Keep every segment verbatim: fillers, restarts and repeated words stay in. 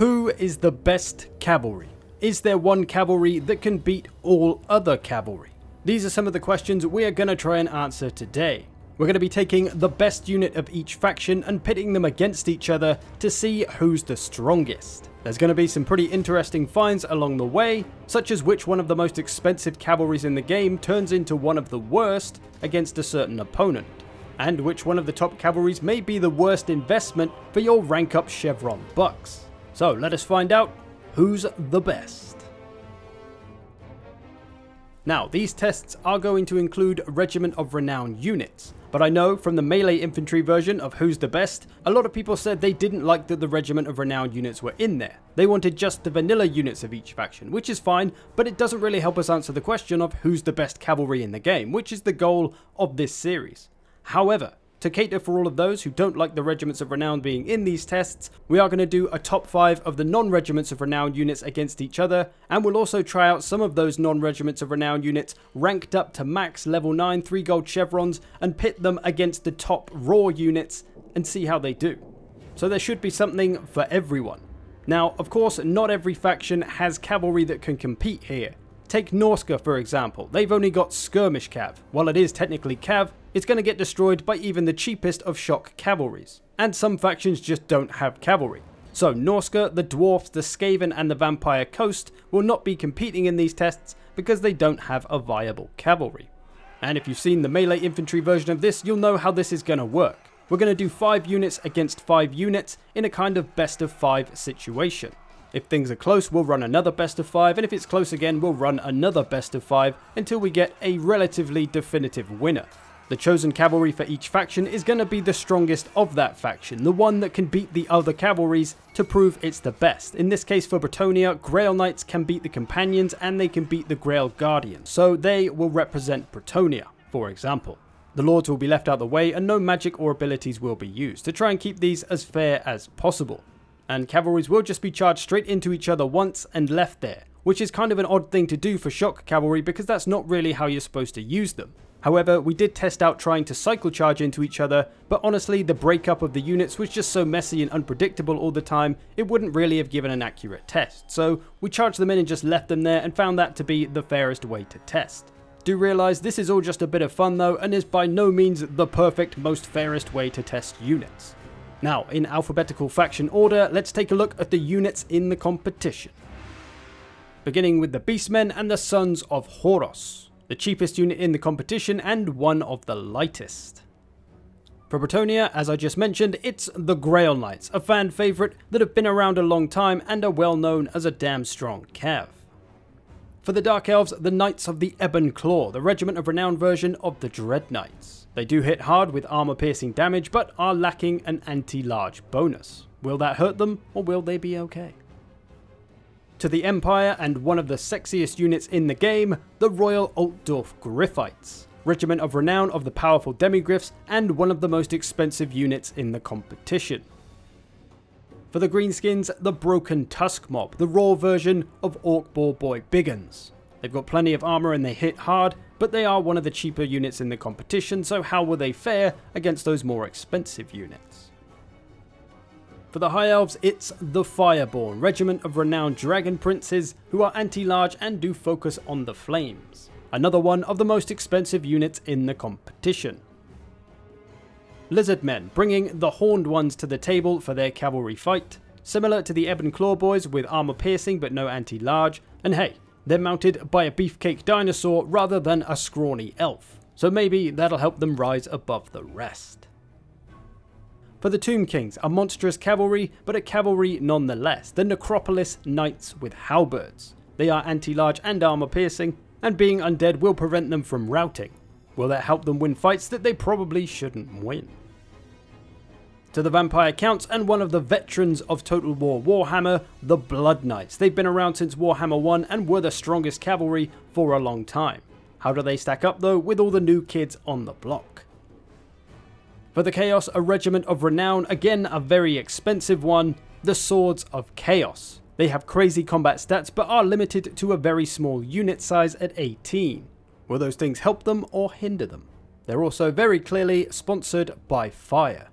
Who is the best cavalry? Is there one cavalry that can beat all other cavalry? These are some of the questions we are going to try and answer today. We're going to be taking the best unit of each faction and pitting them against each other to see who's the strongest. There's going to be some pretty interesting finds along the way, such as which one of the most expensive cavalries in the game turns into one of the worst against a certain opponent, and which one of the top cavalries may be the worst investment for your rank up chevron bucks. So let us find out who's the best. Now, these tests are going to include Regiment of Renown units, but I know from the melee infantry version of Who's the Best, a lot of people said they didn't like that the Regiment of Renown units were in there. They wanted just the vanilla units of each faction, which is fine, but it doesn't really help us answer the question of who's the best cavalry in the game, which is the goal of this series. However, to cater for all of those who don't like the Regiments of Renown being in these tests, we are going to do a top five of the non-Regiments of Renown units against each other, and we'll also try out some of those non-Regiments of Renown units ranked up to max level nine three gold chevrons and pit them against the top raw units and see how they do. So there should be something for everyone. Now, of course, not every faction has cavalry that can compete here. Take Norsca, for example. They've only got skirmish cav. While it is technically cav, it's going to get destroyed by even the cheapest of shock cavalries. And some factions just don't have cavalry. So Norsca, the Dwarfs, the Skaven and the Vampire Coast will not be competing in these tests because they don't have a viable cavalry. And if you've seen the melee infantry version of this, you'll know how this is going to work. We're going to do five units against five units in a kind of best of five situation. If things are close, we'll run another best of five, and if it's close again, we'll run another best of five until we get a relatively definitive winner. The chosen cavalry for each faction is going to be the strongest of that faction, the one that can beat the other cavalries to prove it's the best. In this case for Bretonnia, Grail Knights can beat the Companions and they can beat the Grail Guardian, so they will represent Bretonnia, for example. The Lords will be left out of the way and no magic or abilities will be used to try and keep these as fair as possible. And cavalries will just be charged straight into each other once and left there, which is kind of an odd thing to do for shock cavalry because that's not really how you're supposed to use them. However, we did test out trying to cycle charge into each other, but honestly the breakup of the units was just so messy and unpredictable all the time, it wouldn't really have given an accurate test. So we charged them in and just left them there and found that to be the fairest way to test. Do realise this is all just a bit of fun though and is by no means the perfect, most fairest way to test units. Now, in alphabetical faction order, let's take a look at the units in the competition. Beginning with the Beastmen and the Sons of Ghorros, the cheapest unit in the competition and one of the lightest. For Bretonnia, as I just mentioned, it's the Grail Knights, a fan favourite that have been around a long time and are well known as a damn strong cav. For the Dark Elves, the Knights of the Ebon Claw, the Regiment of Renown version of the Dread Knights. They do hit hard with armor-piercing damage, but are lacking an anti-large bonus. Will that hurt them, or will they be okay? To the Empire, and one of the sexiest units in the game, the Royal Altdorf Gryphites, Regiment of Renown of the powerful Demigryphs, and one of the most expensive units in the competition. For the Greenskins, the Broken Tusk Mob, the raw version of Orc Ball Boy Biggins. They've got plenty of armour and they hit hard, but they are one of the cheaper units in the competition, so how will they fare against those more expensive units? For the High Elves, it's the Fireborn, Regiment of Renowned Dragon Princes, who are anti-large and do focus on the flames. Another one of the most expensive units in the competition. Lizardmen, bringing the Horned Ones to the table for their cavalry fight. Similar to the Ebon Claw Boys with armor piercing but no anti-large, and hey, they're mounted by a beefcake dinosaur rather than a scrawny elf, so maybe that'll help them rise above the rest. For the Tomb Kings, a monstrous cavalry, but a cavalry nonetheless, the Necropolis Knights with halberds. They are anti-large and armor piercing, and being undead will prevent them from routing. Will that help them win fights that they probably shouldn't win? To the Vampire Counts and one of the veterans of Total War Warhammer, the Blood Knights. They've been around since Warhammer one and were the strongest cavalry for a long time. How do they stack up though with all the new kids on the block? For the Chaos, a Regiment of Renown, again a very expensive one, the Swords of Chaos. They have crazy combat stats but are limited to a very small unit size at eighteen. Will those things help them or hinder them? They're also very clearly sponsored by fire.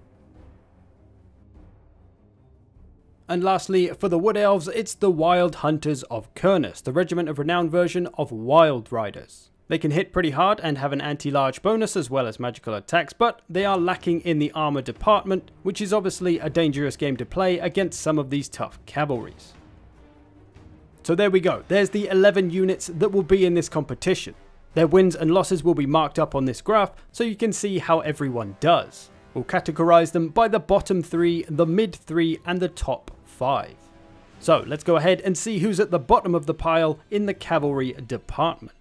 And lastly, for the Wood Elves, it's the Wild Hunters of Kurnus, the Regiment of Renown version of Wild Riders. They can hit pretty hard and have an anti-large bonus as well as magical attacks, but they are lacking in the armor department, which is obviously a dangerous game to play against some of these tough cavalries. So there we go, there's the eleven units that will be in this competition. Their wins and losses will be marked up on this graph, so you can see how everyone does. We'll categorize them by the bottom three, the mid three, and the top five. So let's go ahead and see who's at the bottom of the pile in the cavalry department.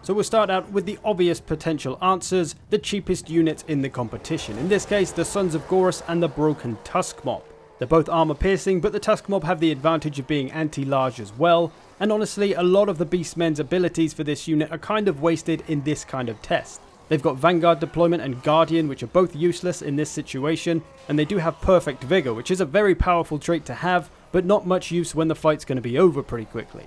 So we'll start out with the obvious potential answers, the cheapest units in the competition. In this case, the Sons of Ghorros and the Broken Tusk Mob. They're both armor piercing, but the Tusk Mob have the advantage of being anti-large as well. And honestly, a lot of the Beastmen's abilities for this unit are kind of wasted in this kind of test. They've got Vanguard Deployment and Guardian, which are both useless in this situation, and they do have Perfect Vigor, which is a very powerful trait to have, but not much use when the fight's going to be over pretty quickly.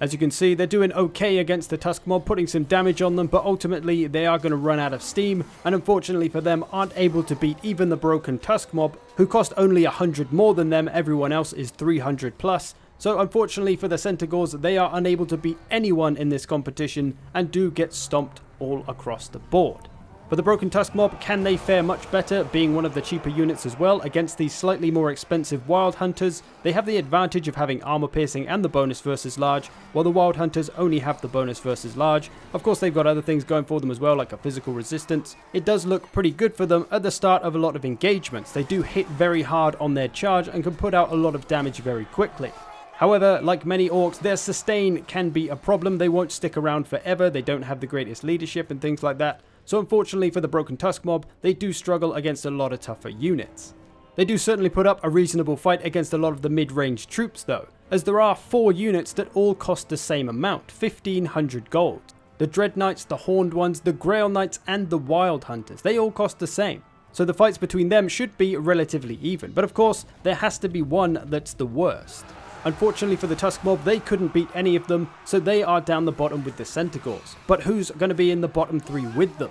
As you can see, they're doing okay against the Tusk Mob, putting some damage on them, but ultimately they are going to run out of steam, and unfortunately for them, aren't able to beat even the Broken Tusk Mob, who cost only one hundred more than them. Everyone else is three hundred plus. So unfortunately for the Centigors, they are unable to beat anyone in this competition and do get stomped all across the board. But the Broken Tusk Mob, can they fare much better, being one of the cheaper units as well against these slightly more expensive Wild Hunters? They have the advantage of having armor piercing and the bonus versus large, while the Wild Hunters only have the bonus versus large. Of course, they've got other things going for them as well, like a physical resistance. It does look pretty good for them at the start of a lot of engagements. They do hit very hard on their charge and can put out a lot of damage very quickly. However, like many orcs, their sustain can be a problem. They won't stick around forever, they don't have the greatest leadership and things like that. So unfortunately for the Broken Tusk Mob, they do struggle against a lot of tougher units. They do certainly put up a reasonable fight against a lot of the mid-range troops though, as there are four units that all cost the same amount, fifteen hundred gold. The Dread Knights, the Horned Ones, the Grail Knights and the Wild Hunters, they all cost the same. So the fights between them should be relatively even, but of course there has to be one that's the worst. Unfortunately for the Tusk Mob, they couldn't beat any of them, so they are down the bottom with the Centigors. But who's going to be in the bottom three with them?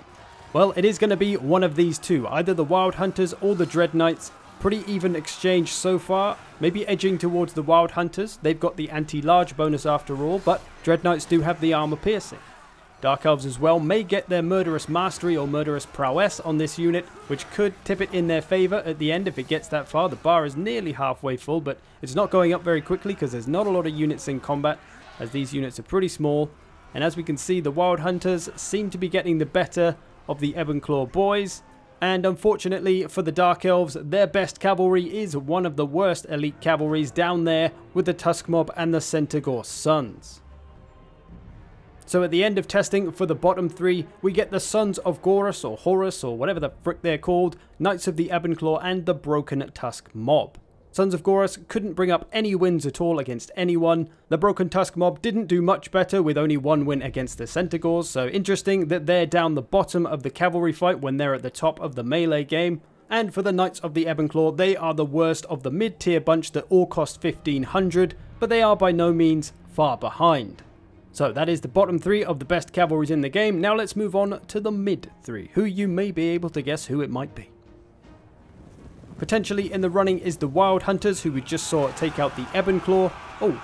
Well, it is going to be one of these two, either the Wild Hunters or the Dread Knights. Pretty even exchange so far, maybe edging towards the Wild Hunters. They've got the anti-large bonus after all, but Dread Knights do have the armor piercing. Dark Elves as well may get their Murderous Mastery or Murderous Prowess on this unit, which could tip it in their favour at the end if it gets that far. The bar is nearly halfway full, but it's not going up very quickly because there's not a lot of units in combat, as these units are pretty small. And as we can see, the Wild Hunters seem to be getting the better of the Ebon Claw boys. And unfortunately for the Dark Elves, their best cavalry is one of the worst elite cavalries down there with the Tusk Mob and the Centigor Sons. So at the end of testing for the bottom three, we get the Sons of Ghorros or Horus or whatever the frick they're called, Knights of the Ebon Claw and the Broken Tusk Mob. Sons of Ghorros couldn't bring up any wins at all against anyone. The Broken Tusk Mob didn't do much better with only one win against the Centigors, so interesting that they're down the bottom of the cavalry fight when they're at the top of the melee game. And for the Knights of the Ebon Claw, they are the worst of the mid-tier bunch that all cost fifteen hundred, but they are by no means far behind. So that is the bottom three of the best cavalries in the game. Now let's move on to the mid three, who you may be able to guess who it might be. Potentially in the running is the Wild Hunters, who we just saw take out the Ebon Claw. Oh,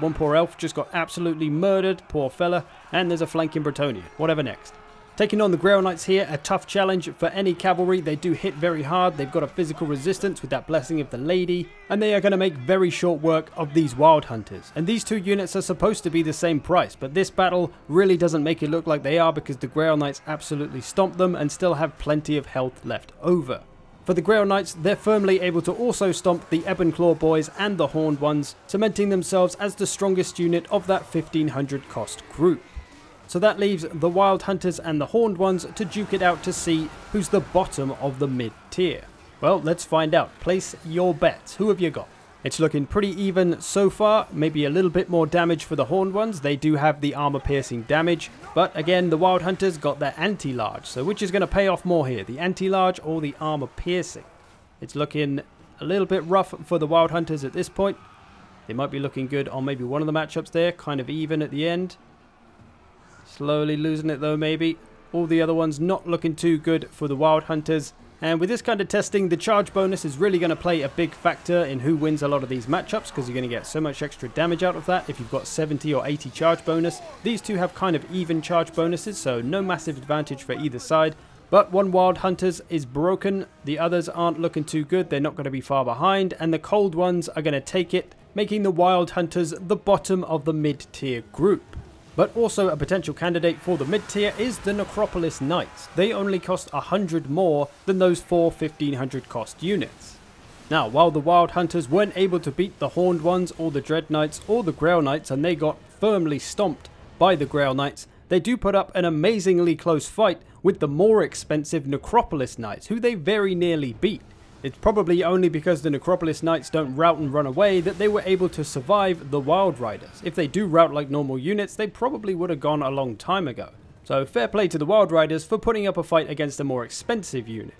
one poor elf just got absolutely murdered, poor fella. And there's a flank in Bretonnia, whatever next. Taking on the Grail Knights here, a tough challenge for any cavalry. They do hit very hard, they've got a physical resistance with that Blessing of the Lady, and they are going to make very short work of these Wild Hunters. And these two units are supposed to be the same price, but this battle really doesn't make it look like they are, because the Grail Knights absolutely stomped them and still have plenty of health left over. For the Grail Knights, they're firmly able to also stomp the Ebon Claw boys and the Horned Ones, cementing themselves as the strongest unit of that fifteen hundred cost group. So that leaves the Wild Hunters and the Horned Ones to duke it out to see who's the bottom of the mid-tier. Well, let's find out. Place your bets. Who have you got? It's looking pretty even so far. Maybe a little bit more damage for the Horned Ones. They do have the armor-piercing damage. But again, the Wild Hunters got their anti-large. So which is going to pay off more here? The anti-large or the armor-piercing? It's looking a little bit rough for the Wild Hunters at this point. They might be looking good on maybe one of the matchups there. Kind of even at the end. Slowly losing it though, maybe. All the other ones not looking too good for the Wild Hunters. And with this kind of testing, the charge bonus is really going to play a big factor in who wins a lot of these matchups, because you're going to get so much extra damage out of that if you've got seventy or eighty charge bonus. These two have kind of even charge bonuses, so no massive advantage for either side. But one Wild Hunters is broken, the others aren't looking too good, they're not going to be far behind, and the Cold Ones are going to take it, making the Wild Hunters the bottom of the mid-tier group. But also a potential candidate for the mid-tier is the Necropolis Knights. They only cost one hundred more than those four fifteen hundred cost units. Now, while the Wild Hunters weren't able to beat the Horned Ones or the Dread Knights or the Grail Knights, and they got firmly stomped by the Grail Knights, they do put up an amazingly close fight with the more expensive Necropolis Knights, who they very nearly beat. It's probably only because the Necropolis Knights don't rout and run away that they were able to survive the Wild Riders. If they do rout like normal units, they probably would have gone a long time ago. So fair play to the Wild Riders for putting up a fight against a more expensive unit.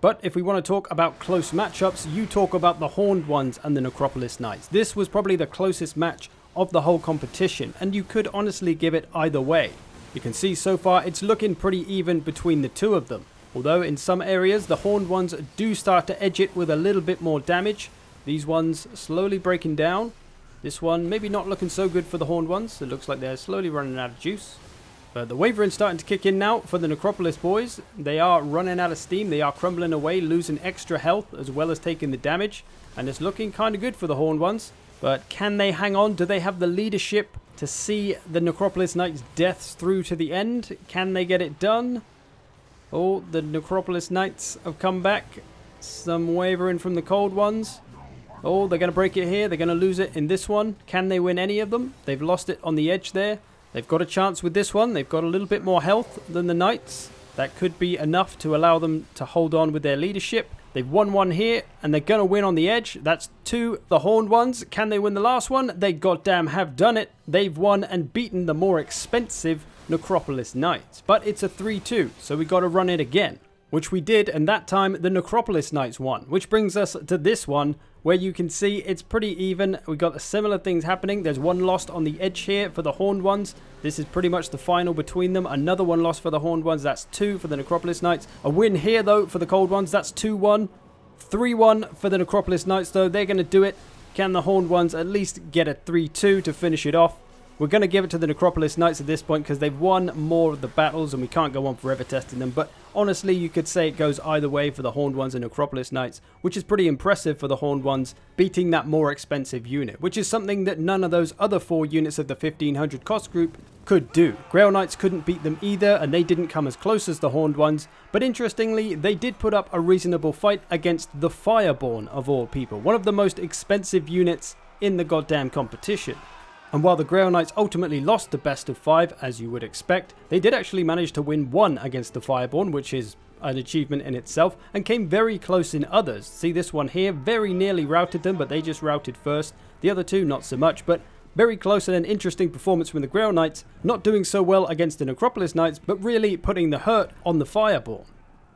But if we want to talk about close matchups, you talk about the Horned Ones and the Necropolis Knights. This was probably the closest match of the whole competition, and you could honestly give it either way. You can see so far it's looking pretty even between the two of them, although in some areas the Horned Ones do start to edge it with a little bit more damage. These ones slowly breaking down. This one maybe not looking so good for the Horned Ones. It looks like they're slowly running out of juice. But the wavering's starting to kick in now for the Necropolis boys. They are running out of steam. They are crumbling away, losing extra health as well as taking the damage. And it's looking kind of good for the Horned Ones. But can they hang on? Do they have the leadership to see the Necropolis Knights' deaths through to the end? Can they get it done? Oh, the Necropolis Knights have come back. Some wavering from the Cold Ones. Oh, they're going to break it here. They're going to lose it in this one. Can they win any of them? They've lost it on the edge there. They've got a chance with this one. They've got a little bit more health than the Knights. That could be enough to allow them to hold on with their leadership. They've won one here, and they're going to win on the edge. That's two, the Horned Ones. Can they win the last one? They goddamn have done it. They've won and beaten the more expensive Necropolis Knights. But it's a three two, so we got to run it again, which we did, and that time the Necropolis Knights won, which brings us to this one, where you can see it's pretty even. We got similar things happening. There's one lost on the edge here for the Horned Ones. This is pretty much the final between them. Another one lost for the Horned Ones. That's two for the Necropolis Knights. A win here, though, for the Cold Ones. That's two one. three one for the Necropolis Knights, though. They're going to do it. Can the Horned Ones at least get a three two to finish it off? We're going to give it to the Necropolis Knights at this point because they've won more of the battles and we can't go on forever testing them. But honestly, you could say it goes either way for the Horned Ones and Necropolis Knights, which is pretty impressive for the Horned Ones beating that more expensive unit, which is something that none of those other four units of the fifteen hundred cost group could do. Grail Knights couldn't beat them either, and they didn't come as close as the Horned Ones, but interestingly, they did put up a reasonable fight against the Fireborn of all people, one of the most expensive units in the goddamn competition. And while the Grail Knights ultimately lost the best of five, as you would expect, they did actually manage to win one against the Fireborn, which is an achievement in itself, and came very close in others. See this one here, very nearly routed them, but they just routed first. The other two, not so much, but very close and an interesting performance from the Grail Knights, not doing so well against the Necropolis Knights, but really putting the hurt on the Fireborn.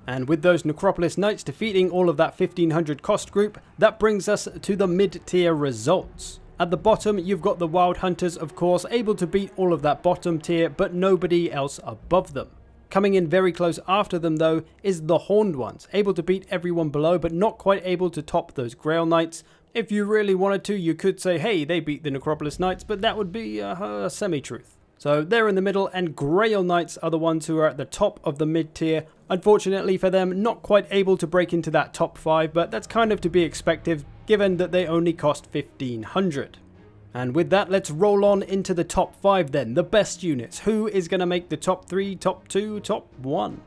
And with those Necropolis Knights defeating all of that fifteen hundred cost group, that brings us to the mid-tier results. At the bottom, you've got the Wild Hunters, of course, able to beat all of that bottom tier, but nobody else above them. Coming in very close after them, though, is the Horned Ones, able to beat everyone below, but not quite able to top those Grail Knights. If you really wanted to, you could say, hey, they beat the Necropolis Knights, but that would be a, a semi-truth. So they're in the middle, and Grail Knights are the ones who are at the top of the mid-tier. Unfortunately for them, not quite able to break into that top five, but that's kind of to be expected, given that they only cost fifteen hundred. And with that, let's roll on into the top five then, the best units. Who is going to make the top three, top two, top one?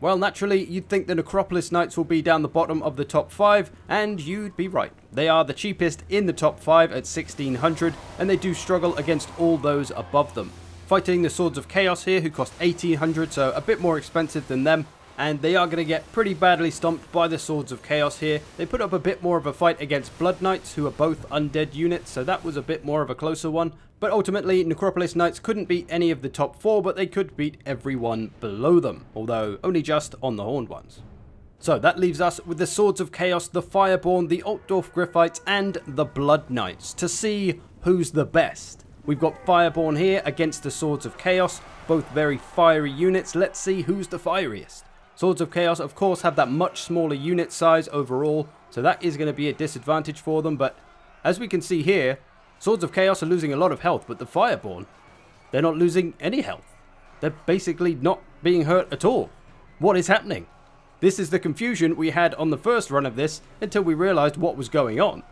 Well, naturally, you'd think the Necropolis Knights will be down the bottom of the top five, and you'd be right. They are the cheapest in the top five at sixteen hundred, and they do struggle against all those above them. Fighting the Swords of Chaos here, who cost eighteen hundred, so a bit more expensive than them. And they are going to get pretty badly stomped by the Swords of Chaos here. They put up a bit more of a fight against Blood Knights, who are both undead units, so that was a bit more of a closer one. But ultimately, Necropolis Knights couldn't beat any of the top four, but they could beat everyone below them, although only just on the Horned Ones. So that leaves us with the Swords of Chaos, the Fireborn, the Altdorf Gryphites, and the Blood Knights to see who's the best. We've got Fireborn here against the Swords of Chaos, both very fiery units. Let's see who's the fieriest. Swords of Chaos, of course, have that much smaller unit size overall, so that is going to be a disadvantage for them. But as we can see here, Swords of Chaos are losing a lot of health, but the Fireborn, they're not losing any health. They're basically not being hurt at all. What is happening? This is the confusion we had on the first run of this until we realized what was going on.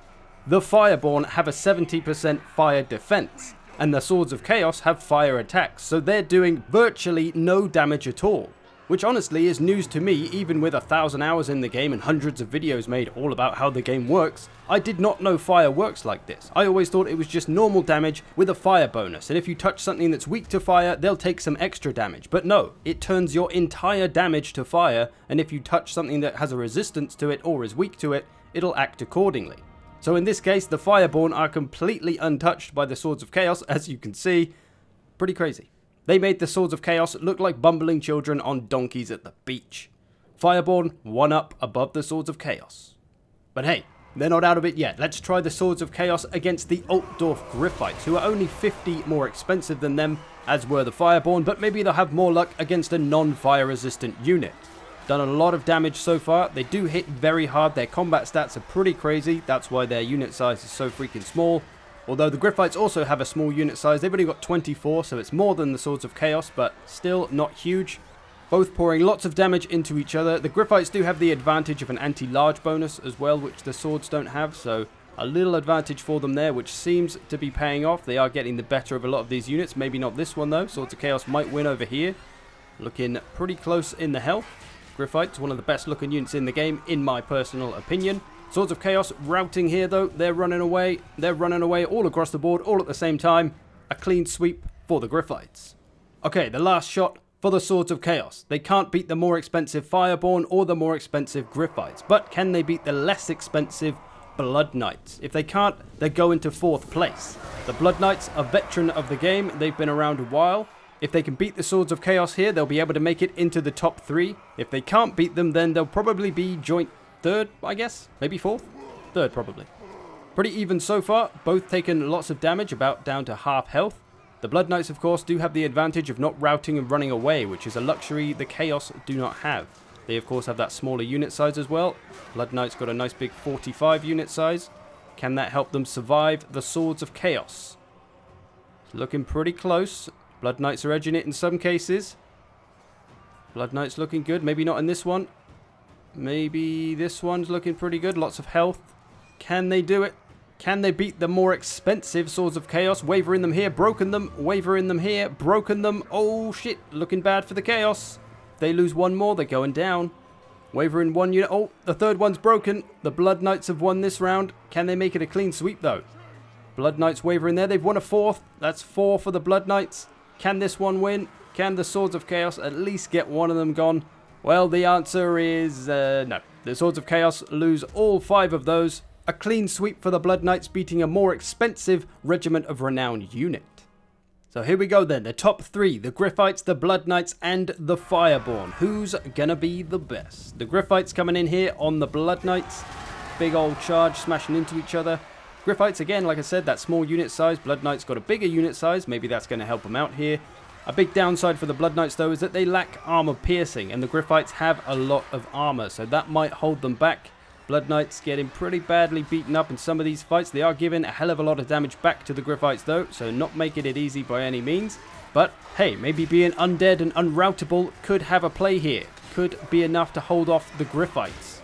The Fireborn have a seventy percent fire defense, and the Swords of Chaos have fire attacks, so they're doing virtually no damage at all. Which honestly is news to me, even with a thousand hours in the game and hundreds of videos made all about how the game works. I did not know fire works like this. I always thought it was just normal damage with a fire bonus, and if you touch something that's weak to fire, they'll take some extra damage. But no, it turns your entire damage to fire, and if you touch something that has a resistance to it or is weak to it, it'll act accordingly. So in this case, the Fireborn are completely untouched by the Swords of Chaos, as you can see. Pretty crazy. They made the Swords of Chaos look like bumbling children on donkeys at the beach. Fireborn one up above the Swords of Chaos. But hey, they're not out of it yet. Let's try the Swords of Chaos against the Altdorf Gryphites, who are only fifty more expensive than them, as were the Fireborn, but maybe they'll have more luck against a non-fire resistant unit. Done a lot of damage so far. They do hit very hard. Their combat stats are pretty crazy. That's why their unit size is so freaking small. Although the Gryphites also have a small unit size, they've only got twenty-four, so it's more than the Swords of Chaos, but still not huge. Both pouring lots of damage into each other. The Gryphites do have the advantage of an anti-large bonus as well, which the Swords don't have, so a little advantage for them there, which seems to be paying off. They are getting the better of a lot of these units. Maybe not this one, though. Swords of Chaos might win over here. Looking pretty close in the health. Gryphites, one of the best looking units in the game, in my personal opinion. Swords of Chaos routing here though, they're running away, they're running away all across the board, all at the same time. A clean sweep for the Gryphites. Okay, the last shot for the Swords of Chaos. They can't beat the more expensive Fireborn or the more expensive Gryphites, but can they beat the less expensive Blood Knights? If they can't, they're going to fourth place. The Blood Knights are veteran of the game, they've been around a while. If they can beat the Swords of Chaos here, they'll be able to make it into the top three. If they can't beat them, then they'll probably be joint third, I guess? Maybe fourth? Third, probably. Pretty even so far. Both taken lots of damage, about down to half health. The Blood Knights, of course, do have the advantage of not routing and running away, which is a luxury the Chaos do not have. They, of course, have that smaller unit size as well. Blood Knights got a nice big forty-five unit size. Can that help them survive the Swords of Chaos? It's looking pretty close. Blood Knights are edging it in some cases. Blood Knights looking good. Maybe not in this one. Maybe this one's looking pretty good. Lots of health. Can they do it? Can they beat the more expensive Swords of Chaos? Wavering them here. Broken them. Wavering them here. Broken them. Oh, shit. Looking bad for the Chaos. If they lose one more, they're going down. Wavering one unit. Oh, the third one's broken. The Blood Knights have won this round. Can they make it a clean sweep, though? Blood Knights wavering there. They've won a fourth. That's four for the Blood Knights. Can this one win? Can the Swords of Chaos at least get one of them gone? Well, the answer is uh, no. The Swords of Chaos lose all five of those. A clean sweep for the Blood Knights, beating a more expensive Regiment of Renown unit. So here we go then. The top three. The Gryphites, the Blood Knights, and the Fireborn. Who's gonna be the best? The Gryphites coming in here on the Blood Knights. Big old charge smashing into each other. Gryphites, again, like I said, that small unit size. Blood Knights got a bigger unit size. Maybe that's going to help them out here. A big downside for the Blood Knights, though, is that they lack armor piercing, and the Gryphites have a lot of armor, so that might hold them back. Blood Knights getting pretty badly beaten up in some of these fights. They are giving a hell of a lot of damage back to the Gryphites, though, so not making it easy by any means. But, hey, maybe being undead and unroutable could have a play here. Could be enough to hold off the Gryphites.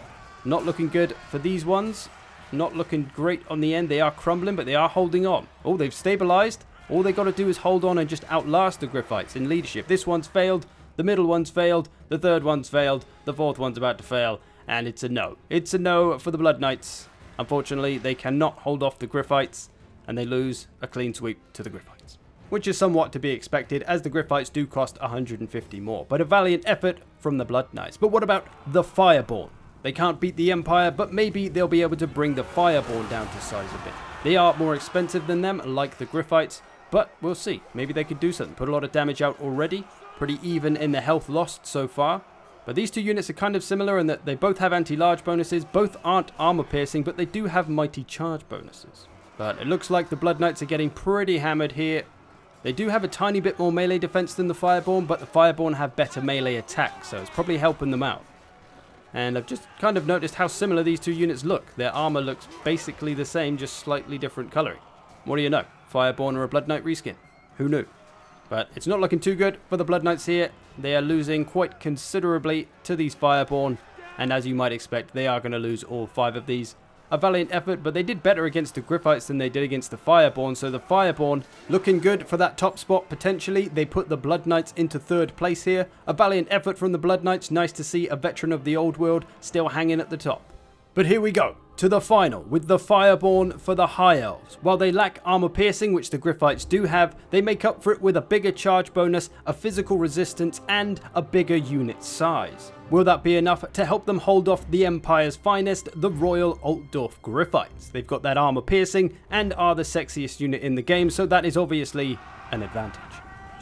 Not looking good for these ones. Not looking great on the end. They are crumbling, but they are holding on. Oh, they've stabilized. All they got to do is hold on and just outlast the Gryphites in leadership. This one's failed. The middle one's failed. The third one's failed. The fourth one's about to fail. And it's a no. It's a no for the Blood Knights. Unfortunately, they cannot hold off the Gryphites, and they lose a clean sweep to the Gryphites, which is somewhat to be expected, as the Gryphites do cost one hundred fifty more. But a valiant effort from the Blood Knights. But what about the Fireborn? They can't beat the Empire, but maybe they'll be able to bring the Fireborn down to size a bit. They are more expensive than them, like the Gryphites, but we'll see. Maybe they could do something. Put a lot of damage out already. Pretty even in the health lost so far. But these two units are kind of similar in that they both have anti-large bonuses. Both aren't armor-piercing, but they do have mighty charge bonuses. But it looks like the Blood Knights are getting pretty hammered here. They do have a tiny bit more melee defense than the Fireborn, but the Fireborn have better melee attack, so it's probably helping them out. And I've just kind of noticed how similar these two units look. Their armor looks basically the same, just slightly different coloring. What do you know? Fireborn or a Blood Knight reskin? Who knew? But it's not looking too good for the Blood Knights here. They are losing quite considerably to these Fireborn, and as you might expect, they are going to lose all five of these. A valiant effort, but they did better against the Gryphites than they did against the Fireborn, so the Fireborn looking good for that top spot potentially. They put the Blood Knights into third place here. A valiant effort from the Blood Knights. Nice to see a veteran of the old world still hanging at the top. But here we go to the final with the Fireborn for the High Elves. While they lack armor piercing, which the Gryphites do have, they make up for it with a bigger charge bonus, a physical resistance, and a bigger unit size. Will that be enough to help them hold off the Empire's finest, the Royal Altdorf Gryphites? They've got that armor piercing and are the sexiest unit in the game, so that is obviously an advantage.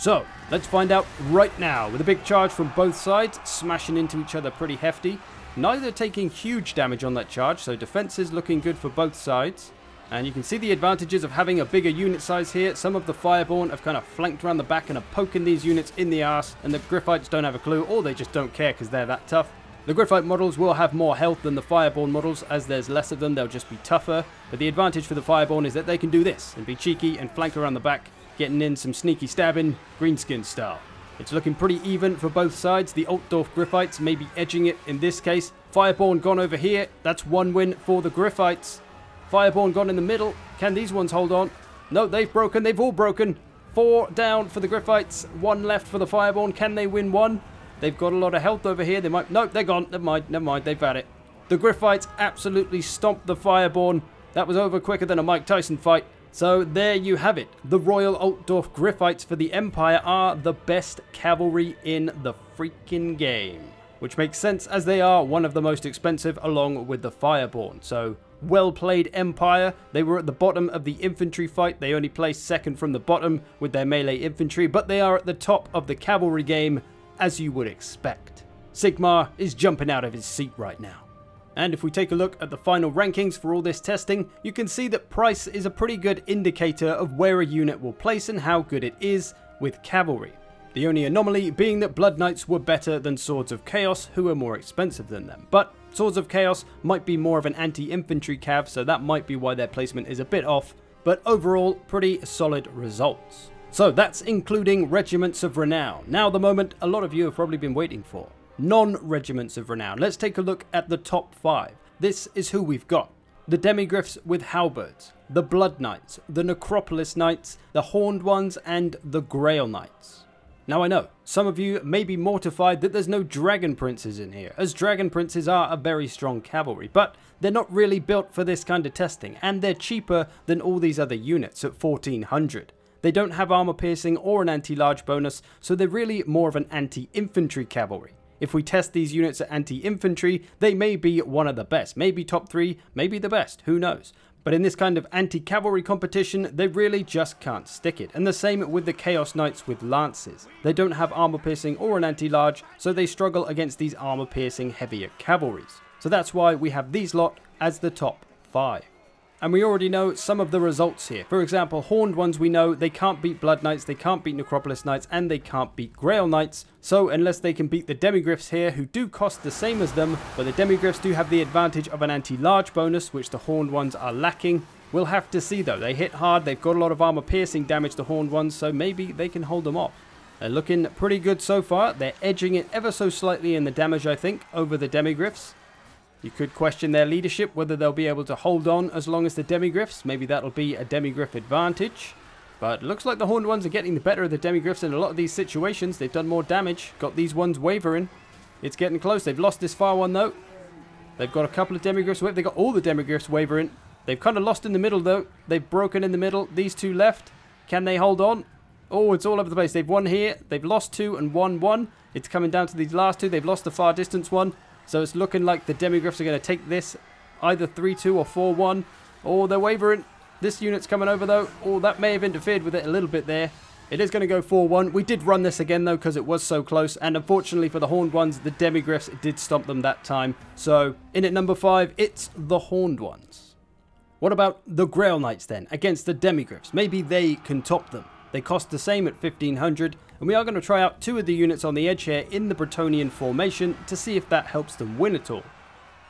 So let's find out right now with a big charge from both sides, smashing into each other pretty hefty. Neither taking huge damage on that charge, so defense is looking good for both sides. And you can see the advantages of having a bigger unit size here. Some of the Fireborn have kind of flanked around the back and are poking these units in the arse, and the Gryphites don't have a clue, or they just don't care because they're that tough. The Gryphite models will have more health than the Fireborn models. As there's less of them, they'll just be tougher. But the advantage for the Fireborn is that they can do this and be cheeky and flank around the back, getting in some sneaky stabbing, Greenskins style. It's looking pretty even for both sides. The Altdorf Gryphites may be edging it in this case. Fireborn gone over here. That's one win for the Gryphites. Fireborn gone in the middle. Can these ones hold on? No, they've broken. They've all broken. Four down for the Gryphites. One left for the Fireborn. Can they win one? They've got a lot of health over here. They might... No, they're gone. Never mind. Never mind. They've had it. The Gryphites absolutely stomped the Fireborn. That was over quicker than a Mike Tyson fight. So there you have it. The Royal Altdorf Gryphites for the Empire are the best cavalry in the freaking game. Which makes sense as they are one of the most expensive along with the Fireborn. So well played Empire. They were at the bottom of the infantry fight. They only placed second from the bottom with their melee infantry. But they are at the top of the cavalry game as you would expect. Sigmar is jumping out of his seat right now. And if we take a look at the final rankings for all this testing, you can see that price is a pretty good indicator of where a unit will place and how good it is with cavalry. The only anomaly being that Blood Knights were better than Swords of Chaos, who are more expensive than them. But Swords of Chaos might be more of an anti-infantry cav, so that might be why their placement is a bit off. But overall, pretty solid results. So that's including Regiments of Renown. Now the moment a lot of you have probably been waiting for. Non-Regiments of Renown. Let's take a look at the top five. This is who we've got. The Demigryphs with Halberds, the Blood Knights, the Necropolis Knights, the Horned Ones, and the Grail Knights. Now I know, some of you may be mortified that there's no Dragon Princes in here, as Dragon Princes are a very strong cavalry, but they're not really built for this kind of testing, and they're cheaper than all these other units at fourteen hundred. They don't have armor piercing or an anti-large bonus, so they're really more of an anti-infantry cavalry. If we test these units at anti-infantry, they may be one of the best. Maybe top three, maybe the best, who knows. But in this kind of anti-cavalry competition, they really just can't stick it. And the same with the Chaos Knights with Lances. They don't have armor-piercing or an anti-large, so they struggle against these armor-piercing heavier cavalries. So that's why we have these lot as the top five. And we already know some of the results here. For example, Horned Ones, we know they can't beat Blood Knights, they can't beat Necropolis Knights, and they can't beat Grail Knights. So unless they can beat the Demigryphs here, who do cost the same as them, but the Demigryphs do have the advantage of an anti-large bonus, which the Horned Ones are lacking. We'll have to see though. They hit hard, they've got a lot of armor-piercing damage, the Horned Ones, so maybe they can hold them off. They're looking pretty good so far. They're edging it ever so slightly in the damage, I think, over the Demigryphs. You could question their leadership, whether they'll be able to hold on as long as the Demigryphs. Maybe that'll be a Demigryph advantage. But it looks like the Horned Ones are getting the better of the Demigryphs in a lot of these situations. They've done more damage, got these ones wavering. It's getting close. They've lost this far one, though. They've got a couple of Demigryphs wavering. They've got all the Demigryphs wavering. They've kind of lost in the middle, though. They've broken in the middle. These two left. Can they hold on? Oh, it's all over the place. They've won here. They've lost two and won one. It's coming down to these last two. They've lost the far distance one. So it's looking like the Demigryphs are going to take this either three two or four one. Oh, they're wavering. This unit's coming over, though. Oh, that may have interfered with it a little bit there. It is going to go four one. We did run this again, though, because it was so close. And unfortunately for the Horned Ones, the Demigryphs did stomp them that time. So in at number five, it's the Horned Ones. What about the Grail Knights, then, against the Demigryphs? Maybe they can top them. They cost the same at fifteen hundred, and we are going to try out two of the units on the edge here in the Bretonnian formation to see if that helps them win at all.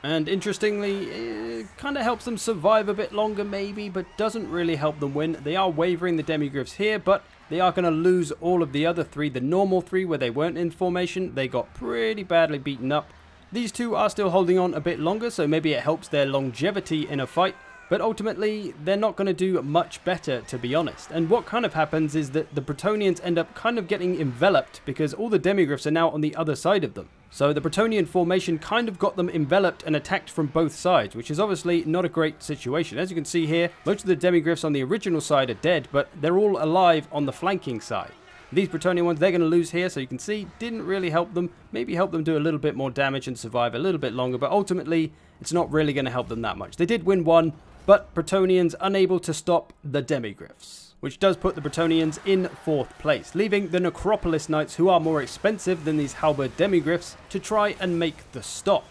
And interestingly, it kind of helps them survive a bit longer maybe, but doesn't really help them win. They are wavering, the Demigryphs here, but they are going to lose all of the other three. The normal three where they weren't in formation, they got pretty badly beaten up. These two are still holding on a bit longer, so maybe it helps their longevity in a fight. But ultimately, they're not going to do much better, to be honest. And what kind of happens is that the Bretonians end up kind of getting enveloped because all the Demigryphs are now on the other side of them. So the Bretonian formation kind of got them enveloped and attacked from both sides, which is obviously not a great situation. As you can see here, most of the Demigryphs on the original side are dead, but they're all alive on the flanking side. These Bretonnian ones, they're going to lose here, so you can see, didn't really help them. Maybe help them do a little bit more damage and survive a little bit longer, but ultimately, it's not really going to help them that much. They did win one, but Bretonians unable to stop the Demigryphs, which does put the Bretonians in fourth place, leaving the Necropolis Knights, who are more expensive than these Halberd Demigryphs, to try and make the stop.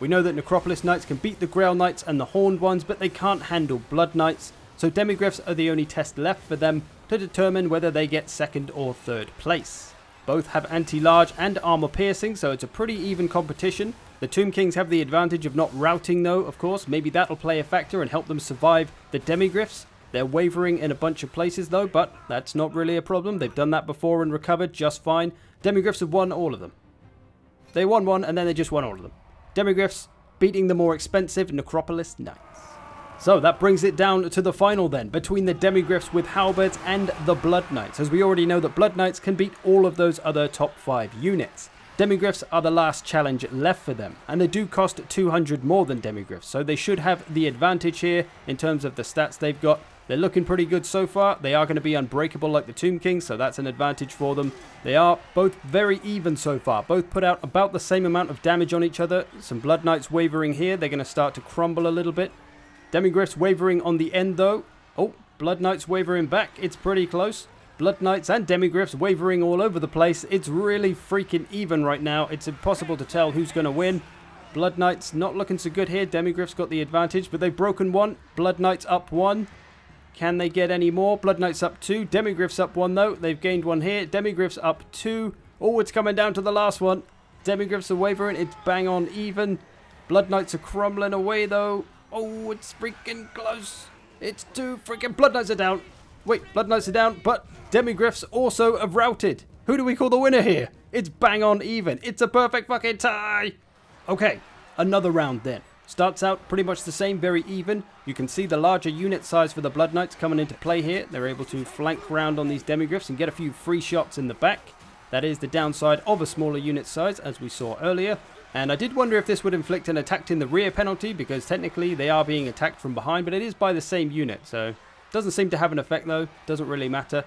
We know that Necropolis Knights can beat the Grail Knights and the Horned Ones, but they can't handle Blood Knights, so Demigryphs are the only test left for them to determine whether they get second or third place. Both have anti-large and armor piercing, so it's a pretty even competition. The Tomb Kings have the advantage of not routing though, of course. Maybe that'll play a factor and help them survive the Demigryphs. They're wavering in a bunch of places though, but that's not really a problem. They've done that before and recovered just fine. Demigryphs have won all of them. They won one and then they just won all of them. Demigryphs beating the more expensive Necropolis Knights. So that brings it down to the final then, between the Demigryphs with Halberds and the Blood Knights, as we already know that Blood Knights can beat all of those other top five units. Demigryphs are the last challenge left for them, and they do cost two hundred more than Demigryphs, so they should have the advantage here in terms of the stats they've got. They're looking pretty good so far. They are going to be unbreakable like the Tomb Kings, so that's an advantage for them. They are both very even so far. Both put out about the same amount of damage on each other. Some Blood Knights wavering here. They're going to start to crumble a little bit. Demigryphs wavering on the end though. Oh, Blood Knights wavering back. It's pretty close. Blood Knights and Demigryphs wavering all over the place. It's really freaking even right now. It's impossible to tell who's going to win. Blood Knights not looking so good here. Demigryphs got the advantage, but they've broken one. Blood Knights up one. Can they get any more? Blood Knights up two. Demigryphs up one though. They've gained one here. Demigryphs up two. Oh, it's coming down to the last one. Demigryphs are wavering. It's bang on even. Blood Knights are crumbling away though. Oh, it's freaking close. It's too freaking... Blood Knights are down. Wait, Blood Knights are down, but Demigryphs also have routed. Who do we call the winner here? It's bang on even. It's a perfect fucking tie. Okay, another round then. Starts out pretty much the same, very even. You can see the larger unit size for the Blood Knights coming into play here. They're able to flank round on these Demigryphs and get a few free shots in the back. That is the downside of a smaller unit size, as we saw earlier. And I did wonder if this would inflict an attacked in the rear penalty, because technically they are being attacked from behind, but it is by the same unit, so doesn't seem to have an effect though. Doesn't really matter.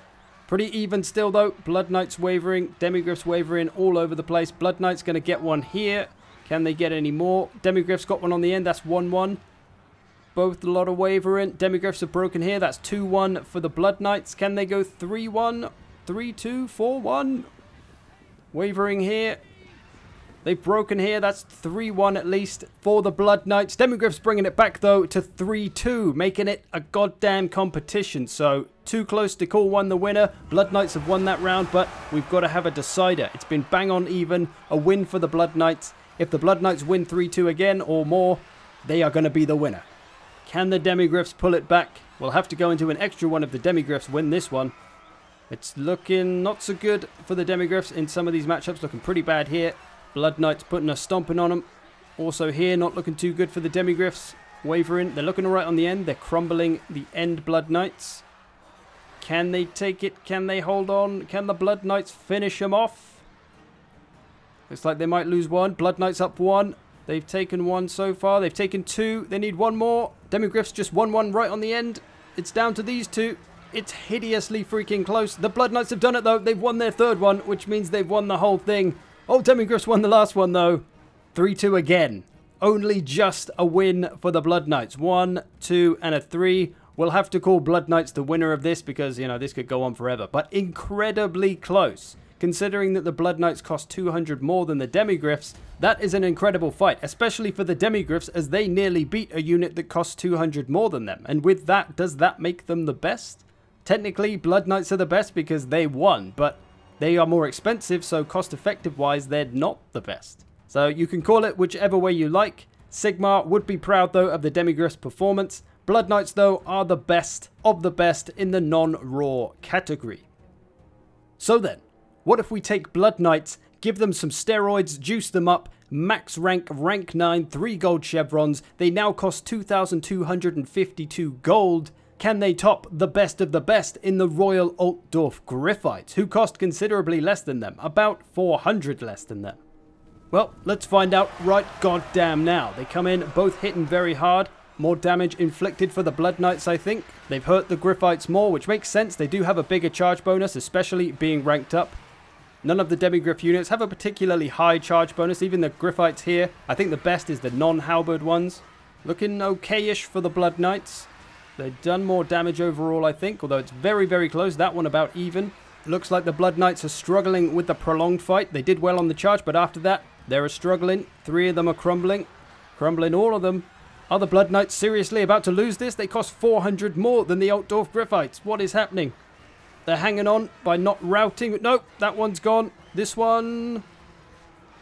Pretty even still though. Blood Knights wavering, Demigryphs wavering all over the place. Blood Knights going to get one here. Can they get any more? Demigryphs got one on the end. That's one one. Both a lot of wavering. Demigryphs are broken here. That's two one for the Blood Knights. Can they go three one? three two? four one? Wavering here. They've broken here. That's three one at least for the Blood Knights. Demigryphs bringing it back, though, to three two, making it a goddamn competition. So, too close to call one the winner. Blood Knights have won that round, but we've got to have a decider. It's been bang on even. A win for the Blood Knights. If the Blood Knights win three two again or more, they are going to be the winner. Can the Demigryphs pull it back? We'll have to go into an extra one if the Demigryphs win this one. It's looking not so good for the Demigryphs in some of these matchups. Looking pretty bad here. Blood Knights putting a stomping on them. Also here, not looking too good for the Demigryphs. Wavering. They're looking all right on the end. They're crumbling the end Blood Knights. Can they take it? Can they hold on? Can the Blood Knights finish them off? Looks like they might lose one. Blood Knights up one. They've taken one so far. They've taken two. They need one more. Demigryphs just won one right on the end. It's down to these two. It's hideously freaking close. The Blood Knights have done it though. They've won their third one, which means they've won the whole thing. Oh, Demigryphs won the last one, though. three two again. Only just a win for the Blood Knights. One, two, and a three. We'll have to call Blood Knights the winner of this because, you know, this could go on forever. But incredibly close. Considering that the Blood Knights cost two hundred more than the Demigryphs, that is an incredible fight. Especially for the Demigryphs, as they nearly beat a unit that cost two hundred more than them. And with that, does that make them the best? Technically, Blood Knights are the best because they won, but they are more expensive, so cost-effective wise, they're not the best. So you can call it whichever way you like. Sigmar would be proud, though, of the Demigryphs' performance. Blood Knights, though, are the best of the best in the non-raw category. So then, what if we take Blood Knights, give them some steroids, juice them up, max rank, rank nine, three gold chevrons. They now cost two thousand two hundred fifty-two gold. Can they top the best of the best in the Royal Altdorf Gryphites, who cost considerably less than them, about four hundred less than them? Well, let's find out right goddamn now. They come in both hitting very hard. More damage inflicted for the Blood Knights, I think. They've hurt the Gryphites more, which makes sense. They do have a bigger charge bonus, especially being ranked up. None of the Demigryph units have a particularly high charge bonus, even the Gryphites here. I think the best is the non-halberd ones. Looking okay-ish for the Blood Knights. They've done more damage overall, I think, although it's very, very close. That one about even. Looks like the Blood Knights are struggling with the prolonged fight. They did well on the charge, but after that, they're struggling. Three of them are crumbling. Crumbling, all of them. Are the Blood Knights seriously about to lose this? They cost four hundred more than the Altdorf Gryphites. What is happening? They're hanging on by not routing. Nope, that one's gone. This one,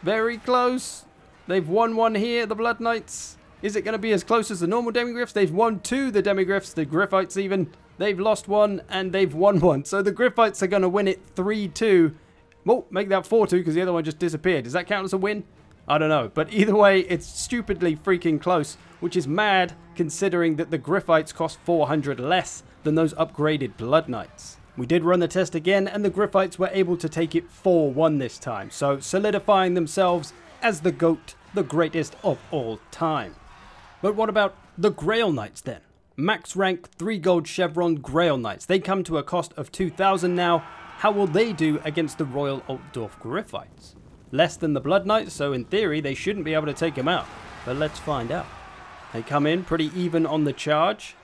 very close. They've won one here, the Blood Knights. Is it going to be as close as the normal Demigryphs? They've won two, the Demigryphs, the Gryphites even. They've lost one, and they've won one. So the Gryphites are going to win it three two. Well, make that four two because the other one just disappeared. Does that count as a win? I don't know, but either way, it's stupidly freaking close, which is mad considering that the Gryphites cost four hundred less than those upgraded Blood Knights. We did run the test again, and the Gryphites were able to take it four one this time, so solidifying themselves as the GOAT, the greatest of all time. But what about the Grail Knights then? Max rank, three gold chevron Grail Knights. They come to a cost of two thousand now. How will they do against the Royal Altdorf Gryphites? Less than the Blood Knights, so in theory they shouldn't be able to take him out, but let's find out. They come in pretty even on the charge.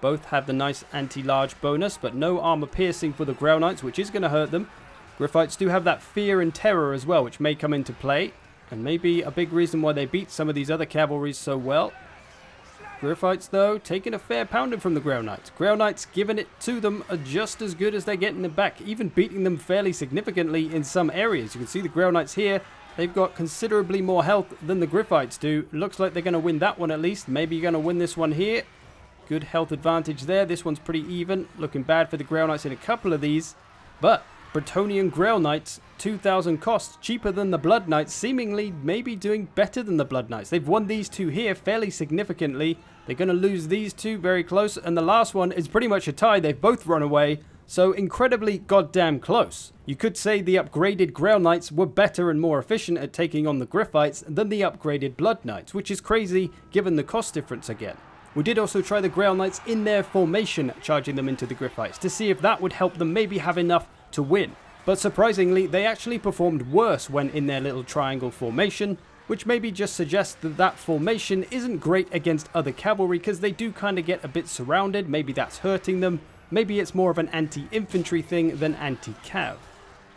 Both have the nice anti-large bonus, but no armor piercing for the Grail Knights, which is going to hurt them. Gryphites do have that fear and terror as well, which may come into play, and maybe a big reason why they beat some of these other cavalries so well. Gryphites, though, taking a fair pounding from the Grail Knights. Grail Knights giving it to them are just as good as they're getting it back, even beating them fairly significantly in some areas. You can see the Grail Knights here. They've got considerably more health than the Gryphites do. Looks like they're going to win that one at least. Maybe you're going to win this one here. Good health advantage there. This one's pretty even. Looking bad for the Grail Knights in a couple of these. But Bretonnian Grail Knights, two thousand costs, cheaper than the Blood Knights, seemingly maybe doing better than the Blood Knights. They've won these two here fairly significantly. They're going to lose these two very close, and the last one is pretty much a tie. They've both run away, so incredibly goddamn close. You could say the upgraded Grail Knights were better and more efficient at taking on the Gryphites than the upgraded Blood Knights, which is crazy given the cost difference again. We did also try the Grail Knights in their formation, charging them into the Gryphites, to see if that would help them maybe have enough to win, but surprisingly they actually performed worse when in their little triangle formation, which maybe just suggests that that formation isn't great against other cavalry because they do kind of get a bit surrounded. Maybe that's hurting them. Maybe it's more of an anti-infantry thing than anti-cav.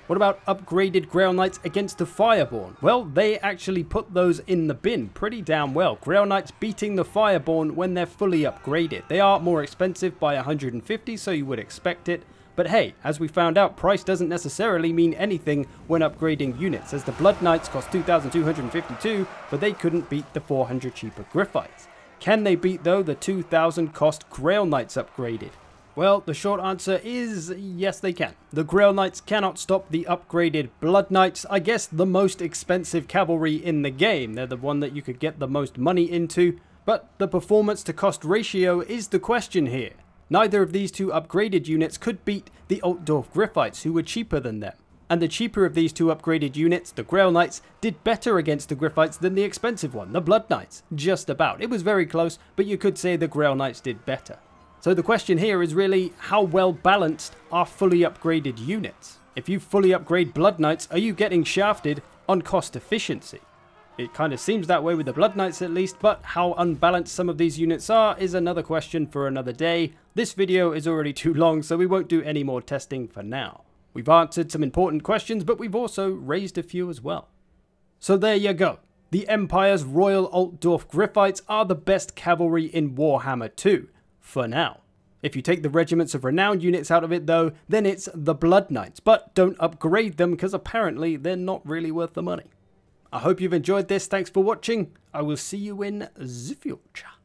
What about upgraded Grail Knights against the Fireborn? Well, they actually put those in the bin pretty damn well. Grail Knights beating the Fireborn when they're fully upgraded. They are more expensive by one hundred fifty, so you would expect it. But hey, as we found out, price doesn't necessarily mean anything when upgrading units, as the Blood Knights cost two thousand two hundred fifty-two, but they couldn't beat the four hundred cheaper Gryphites. Can they beat, though, the two thousand cost Grail Knights upgraded? Well, the short answer is yes, they can. The Grail Knights cannot stop the upgraded Blood Knights, I guess the most expensive cavalry in the game. They're the one that you could get the most money into, but the performance to cost ratio is the question here. Neither of these two upgraded units could beat the Altdorf Gryphites, who were cheaper than them. And the cheaper of these two upgraded units, the Grail Knights, did better against the Gryphites than the expensive one, the Blood Knights. Just about. It was very close, but you could say the Grail Knights did better. So the question here is really, how well balanced are fully upgraded units? If you fully upgrade Blood Knights, are you getting shafted on cost efficiency? It kind of seems that way with the Blood Knights at least, but how unbalanced some of these units are is another question for another day. This video is already too long, so we won't do any more testing for now. We've answered some important questions, but we've also raised a few as well. So there you go. The Empire's Royal Altdorf Gryphites are the best cavalry in Warhammer two, for now. If you take the Regiments of Renown units out of it though, then it's the Blood Knights, but don't upgrade them because apparently they're not really worth the money. I hope you've enjoyed this, thanks for watching, I will see you in the future.